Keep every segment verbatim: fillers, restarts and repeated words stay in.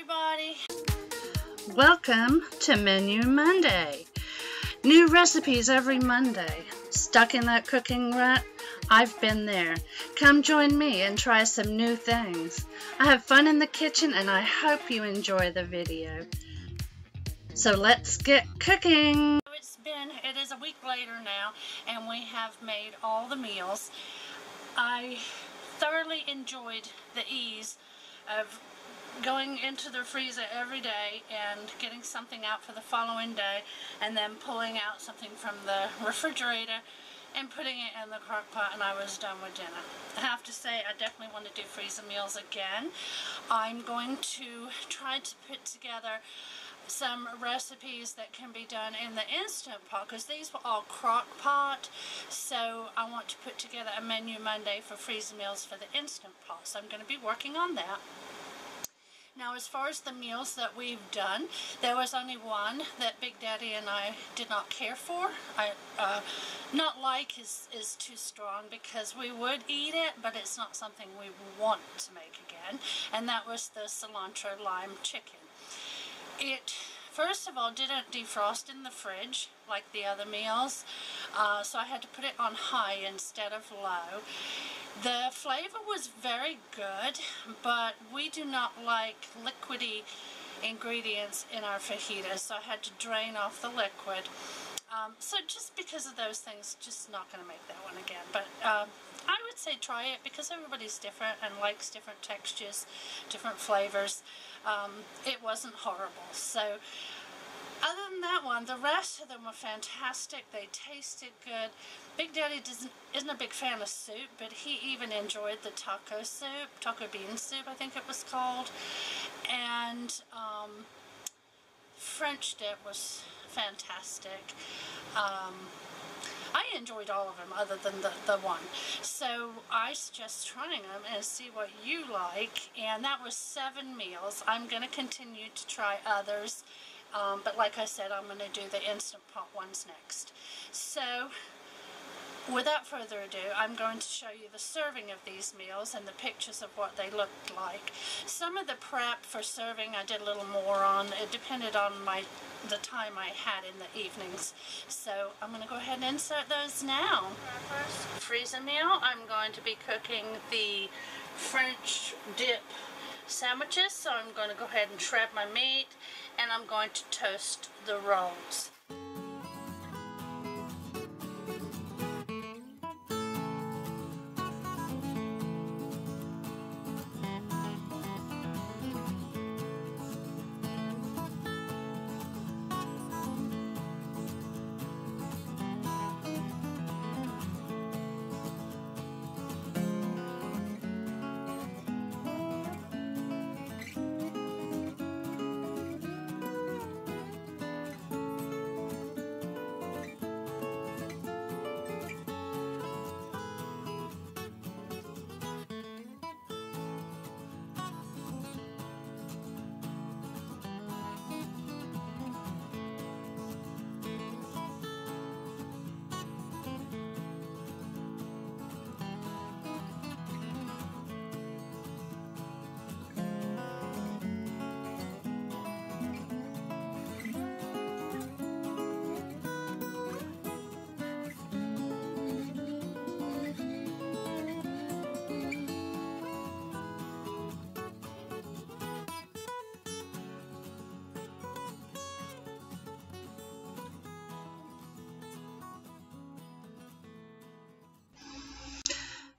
everybody. Welcome to Menu Monday. New recipes every Monday. Stuck in that cooking rut? I've been there. Come join me and try some new things. I have fun in the kitchen and I hope you enjoy the video. So let's get cooking. It's been, it is a week later now and we have made all the meals. I thoroughly enjoyed the ease of going into the freezer every day and getting something out for the following day and then pulling out something from the refrigerator and putting it in the crock pot, and I was done with dinner. I have to say I definitely want to do freezer meals again. I'm going to try to put together some recipes that can be done in the Instant Pot, because these were all crock pot, so I want to put together a Menu Monday for freezer meals for the Instant Pot, so I'm going to be working on that. Now, as far as the meals that we've done, there was only one that Big Daddy and I did not care for. I, uh, not like is, is too strong, because we would eat it, but it's not something we want to make again, and that was the cilantro lime chicken. It, first of all, didn't defrost in the fridge like the other meals, uh, so I had to put it on high instead of low. The flavor was very good, but we do not like liquidy ingredients in our fajitas, so I had to drain off the liquid. Um, so just because of those things, just not going to make that one again. But um, I would say try it, because everybody's different and likes different textures, different flavors. Um, it wasn't horrible. So other than that one, the rest of them were fantastic. They tasted good. Big Daddy doesn't, isn't a big fan of soup, but he even enjoyed the taco soup, taco bean soup I think it was called. And um, French dip was fantastic. Um, I enjoyed all of them other than the, the one. So I suggest trying them and see what you like. And that was seven meals. I'm going to continue to try others. Um, but like I said, I'm going to do the Instant Pot ones next. So without further ado, I'm going to show you the serving of these meals and the pictures of what they looked like. Some of the prep for serving I did a little more on. It depended on my the time I had in the evenings. So I'm going to go ahead and insert those now. For our first freezer meal, I'm going to be cooking the French dip sandwiches. So I'm going to go ahead and shred my meat, and I'm going to toast the rolls.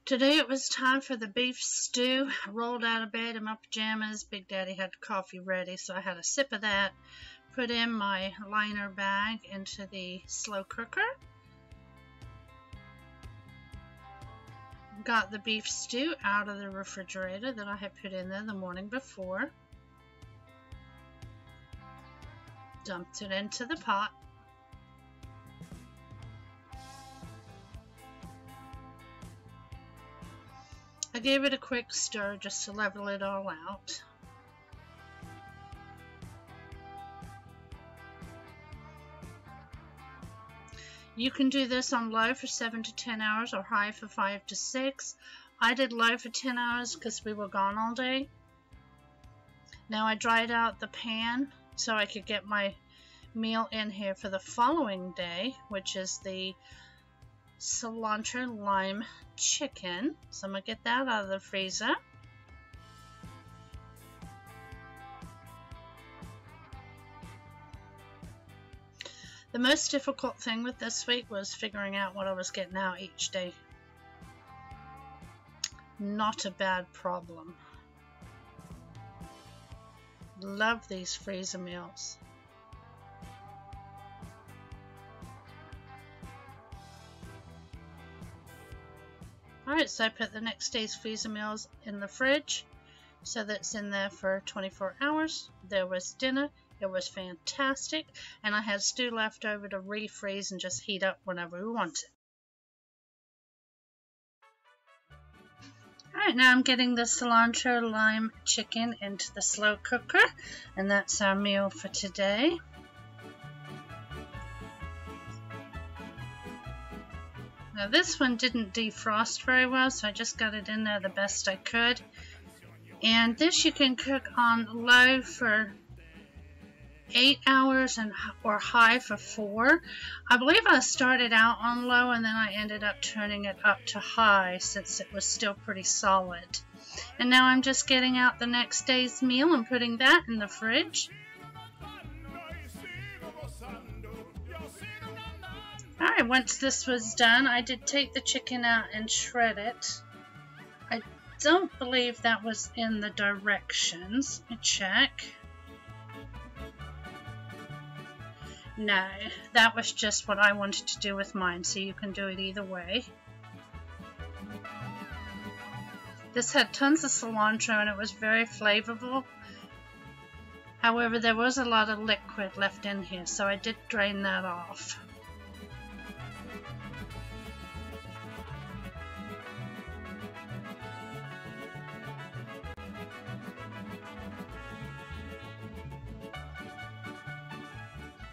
Today it was time for the beef stew. I rolled out of bed in my pajamas. Big Daddy had coffee ready, so I had a sip of that. Put in my liner bag into the slow cooker. Got the beef stew out of the refrigerator that I had put in there the morning before. Dumped it into the pot. I gave it a quick stir just to level it all out. You can do this on low for seven to ten hours or high for five to six. I did low for ten hours because we were gone all day. Now I dried out the pan so I could get my meal in here for the following day, which is the cilantro lime chicken. So I'm gonna get that out of the freezer. The most difficult thing with this week was figuring out what I was getting out each day. Not a bad problem. Love these freezer meals. Alright, so I put the next day's freezer meals in the fridge. So that's in there for twenty-four hours. There was dinner. It was fantastic, and I had stew left over to refreeze and just heat up whenever we want it. Alright, now I'm getting the cilantro lime chicken into the slow cooker, and that's our meal for today. Now this one didn't defrost very well, so I just got it in there the best I could. And this you can cook on low for eight hours and or high for four. I believe I started out on low and then I ended up turning it up to high since it was still pretty solid. And now I'm just getting out the next day's meal and putting that in the fridge. Alright, once this was done, I did take the chicken out and shred it. I don't believe that was in the directions. Let me check. No, that was just what I wanted to do with mine, so you can do it either way. This had tons of cilantro and it was very flavorful. However, there was a lot of liquid left in here, so I did drain that off.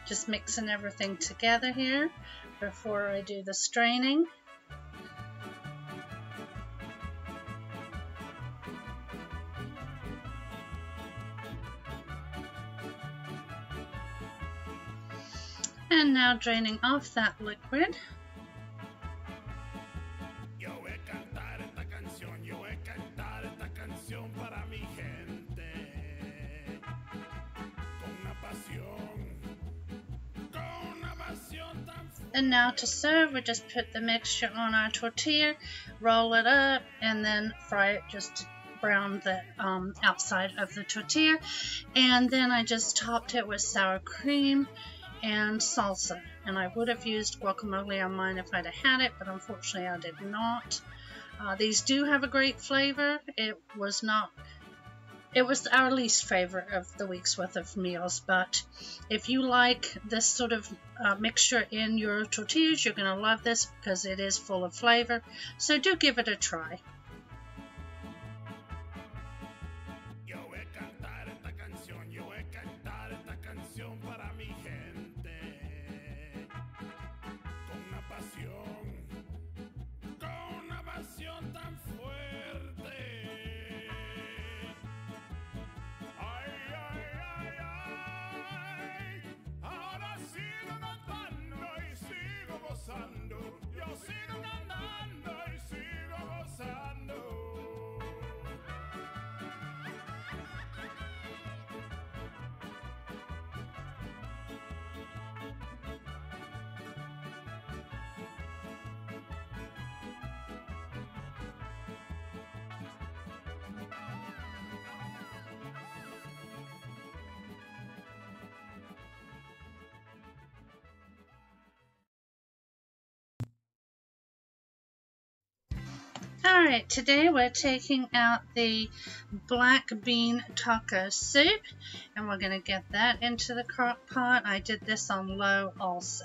Just mixing everything together here before I do the straining. And now draining off that liquid. And now to serve, we just put the mixture on our tortilla, roll it up, and then fry it just brown the um, outside of the tortilla. And then I just topped it with sour cream and salsa. And I would have used guacamole on mine if I'd have had it, but unfortunately I did not. Uh, these do have a great flavor. It was not... It was our least favorite of the week's worth of meals, but if you like this sort of uh, mixture in your tortillas, you're going to love this because it is full of flavor, so do give it a try. Alright, today we're taking out the black bean taco soup, and we're going to get that into the crock pot. I did this on low also.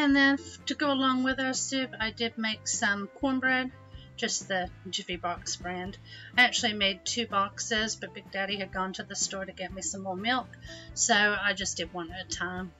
And then to go along with our soup, I did make some cornbread, just the Jiffy Box brand. I actually made two boxes, but Big Daddy had gone to the store to get me some more milk, so I just did one at a time.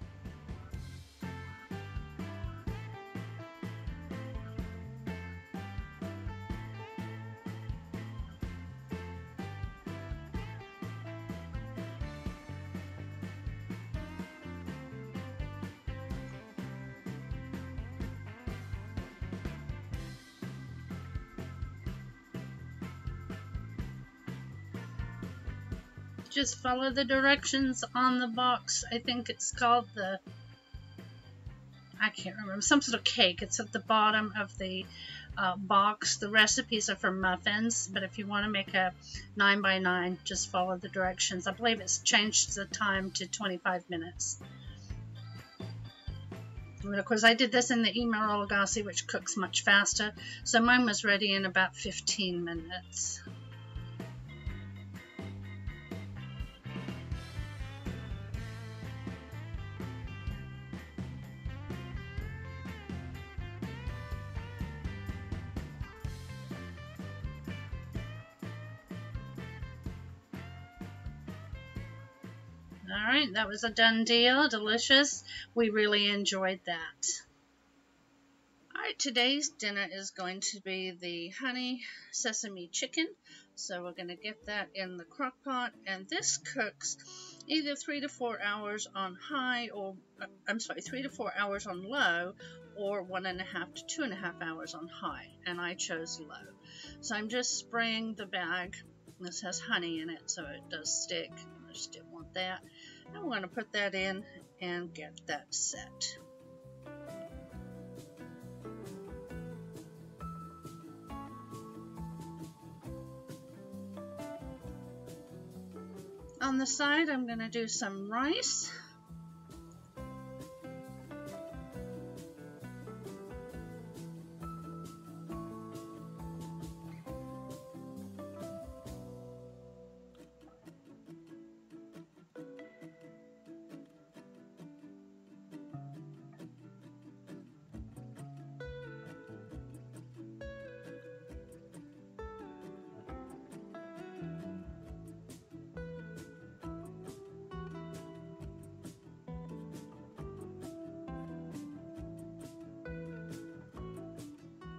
Just follow the directions on the box. I think it's called the, I can't remember, some sort of cake. It's at the bottom of the uh, box. The recipes are for muffins, but if you want to make a nine by nine, just follow the directions. I believe it's changed the time to twenty-five minutes. And of course, I did this in the Emeril Lagasse, which cooks much faster, so mine was ready in about fifteen minutes. Alright, that was a done deal. Delicious. We really enjoyed that. Alright, today's dinner is going to be the honey sesame chicken. So we're going to get that in the crock pot. And this cooks either three to four hours on high, or, I'm sorry, three to four hours on low, or one and a half to two and a half hours on high. And I chose low. So I'm just spraying the bag. This has honey in it, so it does stick. I just didn't want that. I'm going to put that in and get that set. On the side, I'm going to do some rice.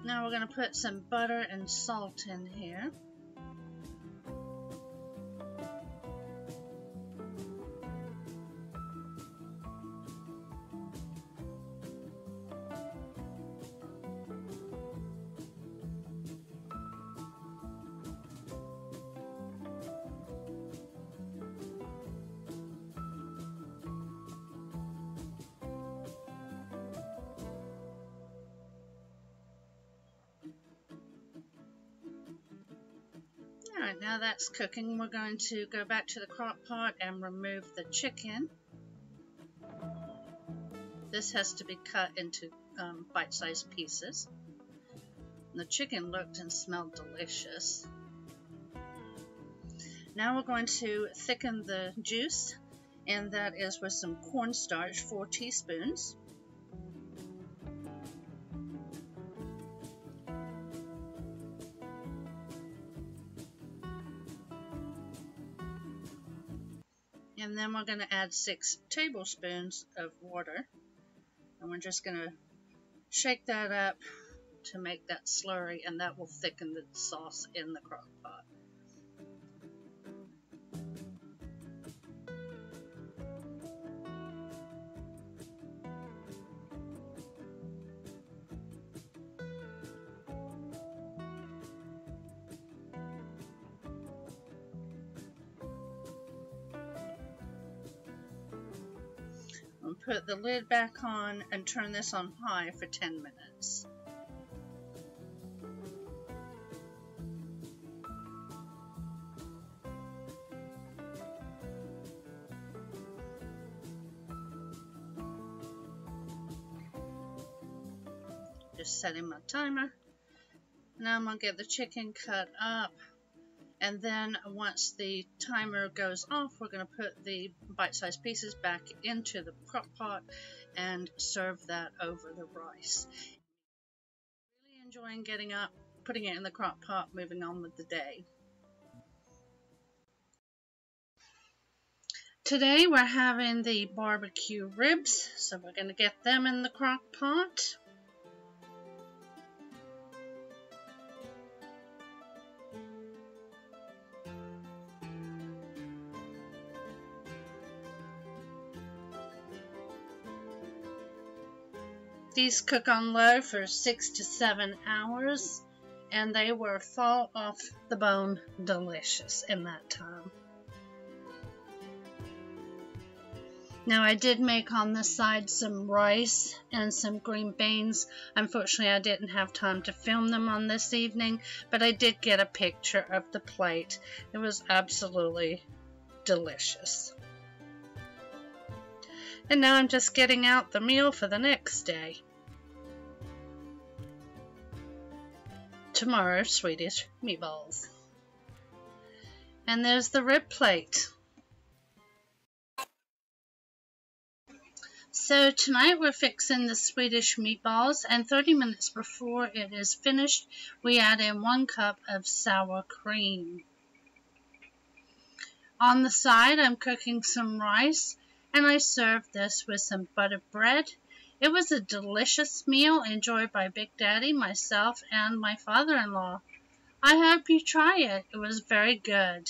Now we're going to put some butter and salt in here. Alright, now that's cooking. We're going to go back to the crock pot and remove the chicken. This has to be cut into um, bite-sized pieces. And the chicken looked and smelled delicious. Now we're going to thicken the juice, and that is with some cornstarch, four teaspoons. And then we're going to add six tablespoons of water. And we're just going to shake that up to make that slurry, and that will thicken the sauce in the crock pot. Put the lid back on and turn this on high for ten minutes. Just setting my timer. Now I'm going to get the chicken cut up. And then once the timer goes off, we're going to put the bite-sized pieces back into the crock pot and serve that over the rice. Really enjoying getting up, putting it in the crock pot, moving on with the day. Today we're having the barbecue ribs, so we're going to get them in the crock pot. These cook on low for six to seven hours, and they were fall off the bone delicious in that time. Now I did make on this side some rice and some green beans. Unfortunately I didn't have time to film them on this evening, but I did get a picture of the plate. It was absolutely delicious. And now I'm just getting out the meal for the next day. Tomorrow's Swedish meatballs. And there's the rib plate. So tonight we're fixing the Swedish meatballs, and thirty minutes before it is finished, we add in one cup of sour cream. On the side, I'm cooking some rice. And I served this with some buttered bread. It was a delicious meal enjoyed by Big Daddy, myself, and my father-in-law. I hope you try it. It was very good.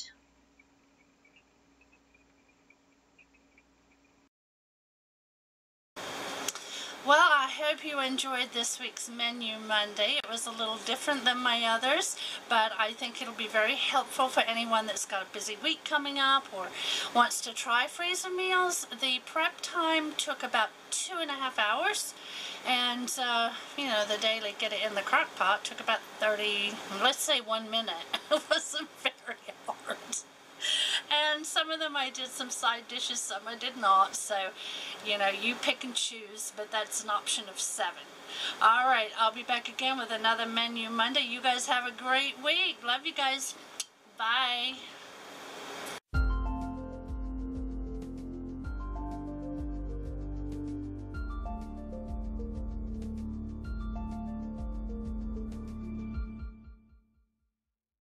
Well, I hope you enjoyed this week's Menu Monday. It was a little different than my others, but I think it'll be very helpful for anyone that's got a busy week coming up or wants to try freezer meals. The prep time took about two and a half hours, and uh, you know, the daily get it in the crock pot took about thirty, let's say one minute. It wasn't very hard. And some of them I did some side dishes, some I did not, so you know, you pick and choose, but that's an option of seven. Alright, I'll be back again with another Menu Monday. You guys have a great week. Love you guys. Bye.